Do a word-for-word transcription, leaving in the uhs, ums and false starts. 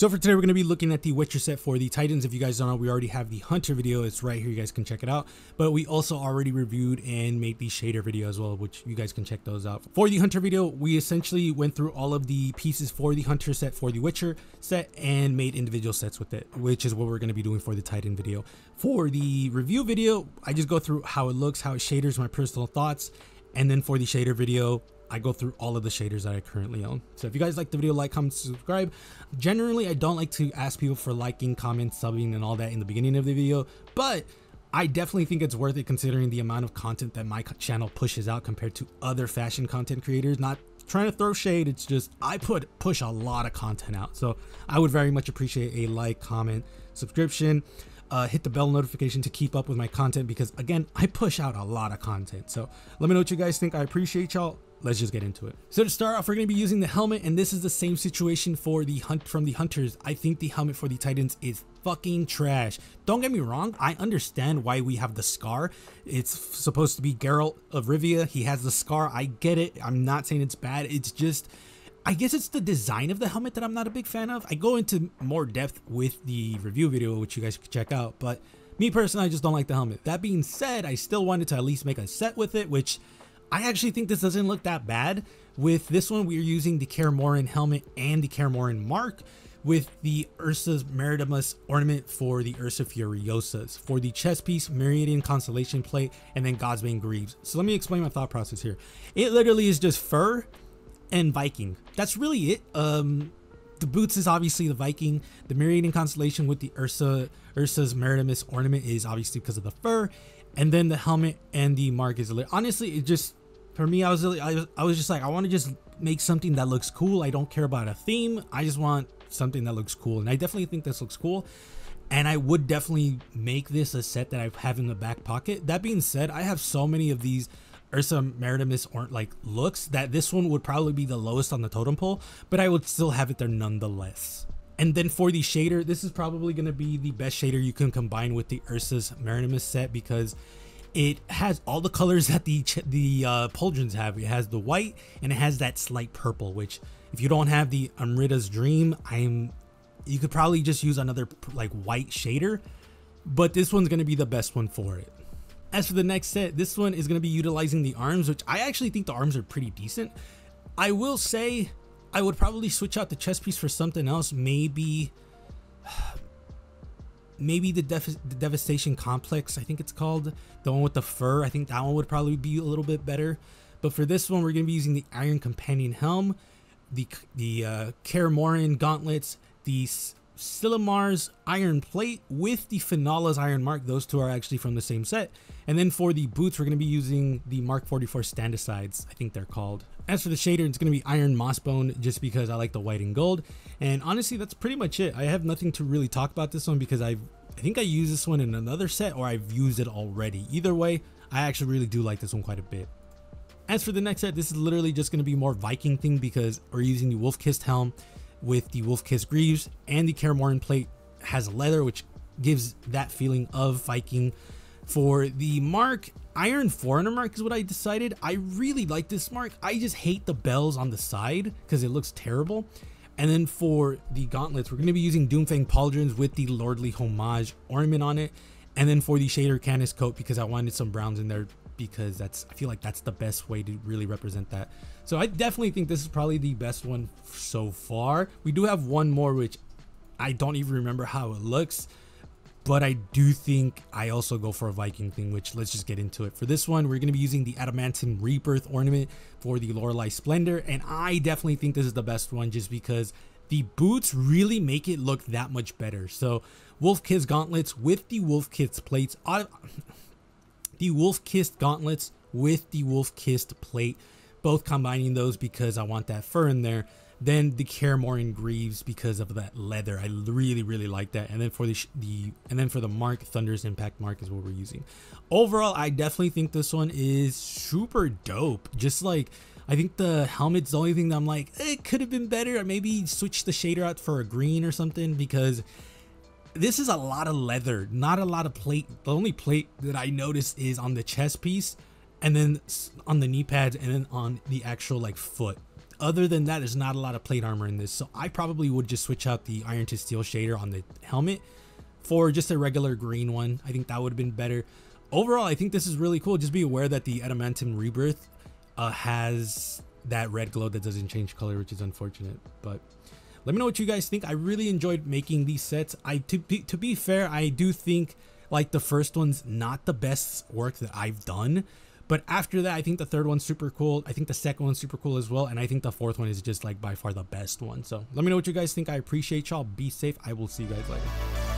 So for today, we're going to be looking at the Witcher set for the Titans. If you guys don't know, we already have the Hunter video. It's right here. You guys can check it out. But we also already reviewed and made the shader video as well, which you guys can check those out. For the Hunter video, we essentially went through all of the pieces for the Hunter set, for the Witcher set, and made individual sets with it, which is what we're going to be doing for the Titan video. For the review video, I just go through how it looks, how it shaders, my personal thoughts. And then for the shader video, I go through all of the shaders that I currently own. So if you guys like the video, like, comment, subscribe. Generally, I don't like to ask people for liking, comments, subbing, and all that in the beginning of the video, but I definitely think it's worth it considering the amount of content that my channel pushes out compared to other fashion content creators. Not trying to throw shade, it's just I put push a lot of content out. So I would very much appreciate a like, comment, subscription. Uh, hit the bell notification to keep up with my content because, again, I push out a lot of content. So let me know what you guys think. I appreciate y'all. Let's just get into it. So to start off, we're going to be using the helmet, and this is the same situation for the hunt from the Hunters. I think the helmet for the Titans is fucking trash. Don't get me wrong, I understand why we have the scar. It's supposed to be Geralt of Rivia. He has the scar. I get it. I'm not saying it's bad. It's just, I guess it's the design of the helmet that I'm not a big fan of. I go into more depth with the review video, which you guys can check out, but me personally, I just don't like the helmet. That being said, I still wanted to at least make a set with it, which I actually think this doesn't look that bad. With this one, we're using the Kaer Morhen helmet and the Kaer Morhen mark with the Ursa's Meridian Sum ornament for the Ursa Furiosas. For the chest piece, Myriadian Constellation plate, and then Godsbane Greaves. So let me explain my thought process here. It literally is just fur and Viking. That's really it. Um, the boots is obviously the Viking. The Myriadian Constellation with the Ursa Ursa's Meridian Sum ornament is obviously because of the fur. And then the helmet and the mark is lit. Honestly, it just, for me, I was, I, I was just like, I want to just make something that looks cool. I don't care about a theme. I just want something that looks cool. And I definitely think this looks cool. And I would definitely make this a set that I have in the back pocket. That being said, I have so many of these Ursa Meridian aren't like looks that this one would probably be the lowest on the totem pole, but I would still have it there nonetheless. And then for the shader, this is probably going to be the best shader you can combine with the Ursa's Meridian set because it has all the colors that the the uh, pauldrons have. It has the white and it has that slight purple, which if you don't have the Amrita's dream, I'm you could probably just use another like white shader, but this one's going to be the best one for it. As for the next set, this one is going to be utilizing the arms, which I actually think the arms are pretty decent. I will say I would probably switch out the chest piece for something else, maybe maybe the, Def the Devastation Complex, I think it's called, the one with the fur. I think that one would probably be a little bit better. But for this one, we're going to be using the Iron Companion helm, the the uh, Kaer Morhen gauntlets, the Sillimar's Iron Plate with the Finala's Iron Mark. Those two are actually from the same set. And then for the boots, we're going to be using the Mark forty-four Standasides, I think they're called. As for the shader, it's going to be Iron Mossbone just because I like the white and gold. And honestly, that's pretty much it. I have nothing to really talk about this one because I've, I think I used this one in another set or I've used it already. Either way, I actually really do like this one quite a bit. As for the next set, this is literally just going to be more Viking thing because we're using the Wolfkissed Helm with the Wolf Kiss Greaves, and the Kaer Morhen plate has leather, which gives that feeling of Viking. For the mark, Iron Foreigner Mark is what I decided. I really like this mark. I just hate the bells on the side because it looks terrible. And then for the gauntlets, we're going to be using Doomfang Pauldrons with the Lordly Homage ornament on it. And then for the shader, Canis Coat, because I wanted some browns in there because that's, I feel like that's the best way to really represent that. So I definitely think this is probably the best one so far. We do have one more, which I don't even remember how it looks, but I do think I also go for a Viking thing, which let's just get into it. For this one, we're going to be using the Adamantium Rebirth ornament for the Lorelei Splendor. And I definitely think this is the best one just because the boots really make it look that much better. So Wolfkiss Gauntlets with the Wolfkiss Plates. The Wolfkissed Gauntlets with the Wolfkissed Plate. Both combining those because I want that fur in there. Then the Kaer Morhen Greaves because of that leather. I really, really like that. And then for the, the and then for the mark, Thunder's Impact Mark is what we're using. Overall, I definitely think this one is super dope. Just like, I think the helmet's the only thing that I'm like, eh, it could have been better. Or maybe switch the shader out for a green or something because this is a lot of leather, not a lot of plate. The only plate that I noticed is on the chest piece and then on the knee pads and then on the actual like foot. Other than that, there's not a lot of plate armor in this, so I probably would just switch out the iron to steel shader on the helmet for just a regular green one. I think that would have been better. Overall, I think this is really cool. Just be aware that the Adamantium Rebirth uh, has that red glow that doesn't change color, which is unfortunate. But let me know what you guys think. I really enjoyed making these sets. I to be, to be fair, I do think like the first one's not the best work that I've done. But after that, I think the third one's super cool. I think the second one's super cool as well. And I think the fourth one is just like by far the best one. So let me know what you guys think. I appreciate y'all. Be safe. I will see you guys later.